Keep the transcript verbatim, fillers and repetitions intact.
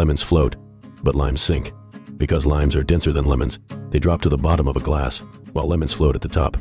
Lemons float, but limes sink. Because limes are denser than lemons, they drop to the bottom of a glass, while lemons float at the top.